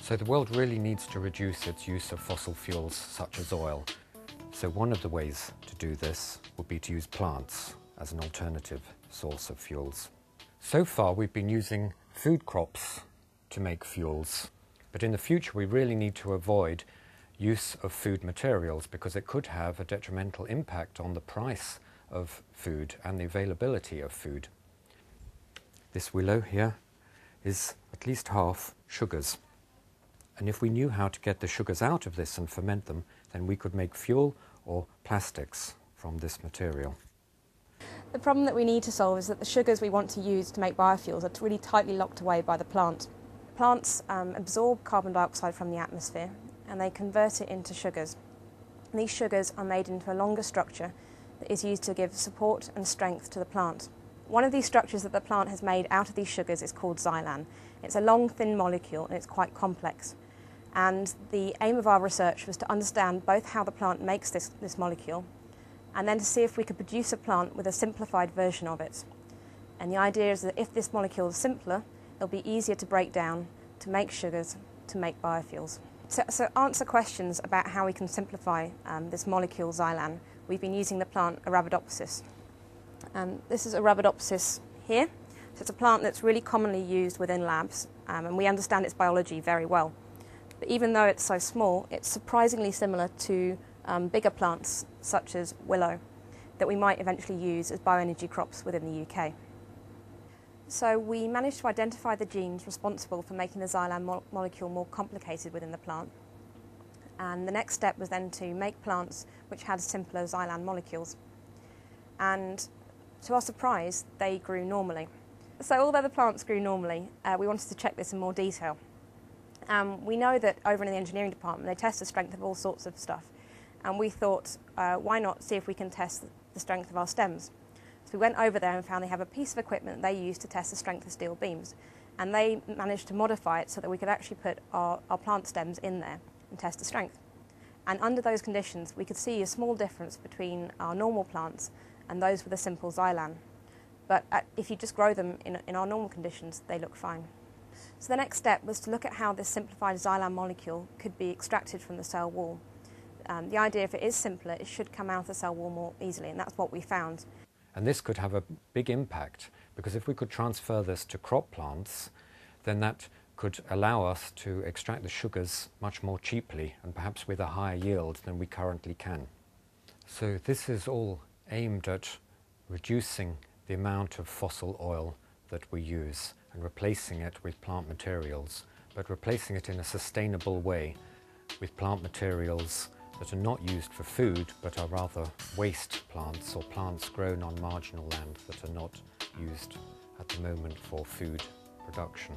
So the world really needs to reduce its use of fossil fuels such as oil. So one of the ways to do this would be to use plants as an alternative source of fuels. So far we've been using food crops to make fuels, but in the future we really need to avoid use of food materials because it could have a detrimental impact on the price of food and the availability of food. This willow here is at least half sugars, and if we knew how to get the sugars out of this and ferment them, then we could make fuel or plastics from this material. The problem that we need to solve is that the sugars we want to use to make biofuels are really tightly locked away by the plant. Plants absorb carbon dioxide from the atmosphere and they convert it into sugars. And these sugars are made into a longer structure that is used to give support and strength to the plant. One of these structures that the plant has made out of these sugars is called xylan. It's a long, thin molecule and it's quite complex. And the aim of our research was to understand both how the plant makes this molecule and then to see if we could produce a plant with a simplified version of it. And the idea is that if this molecule is simpler, it'll be easier to break down, to make sugars, to make biofuels. So answer questions about how we can simplify this molecule xylan, we've been using the plant Arabidopsis. This is Arabidopsis here. So it's a plant that's really commonly used within labs, and we understand its biology very well. But even though it's so small, it's surprisingly similar to bigger plants such as willow that we might eventually use as bioenergy crops within the UK. So we managed to identify the genes responsible for making the xylan molecule more complicated within the plant. And the next step was then to make plants which had simpler xylan molecules. And to our surprise, they grew normally. So although the plants grew normally, we wanted to check this in more detail. We know that over in the engineering department, they test the strength of all sorts of stuff. And we thought, why not see if we can test the strength of our stems? So we went over there and found they have a piece of equipment they use to test the strength of steel beams. And they managed to modify it so that we could actually put our plant stems in there and test the strength. And under those conditions, we could see a small difference between our normal plants and those with a simple xylan. But if you just grow them in our normal conditions, they look fine. So the next step was to look at how this simplified xylan molecule could be extracted from the cell wall. The idea, if it is simpler, it should come out of the cell wall more easily, and that's what we found. And this could have a big impact, because if we could transfer this to crop plants, then that could allow us to extract the sugars much more cheaply and perhaps with a higher yield than we currently can. So this is all aimed at reducing the amount of fossil oil that we use and replacing it with plant materials, but replacing it in a sustainable way with plant materials that are not used for food but are rather waste plants or plants grown on marginal land that are not used at the moment for food production.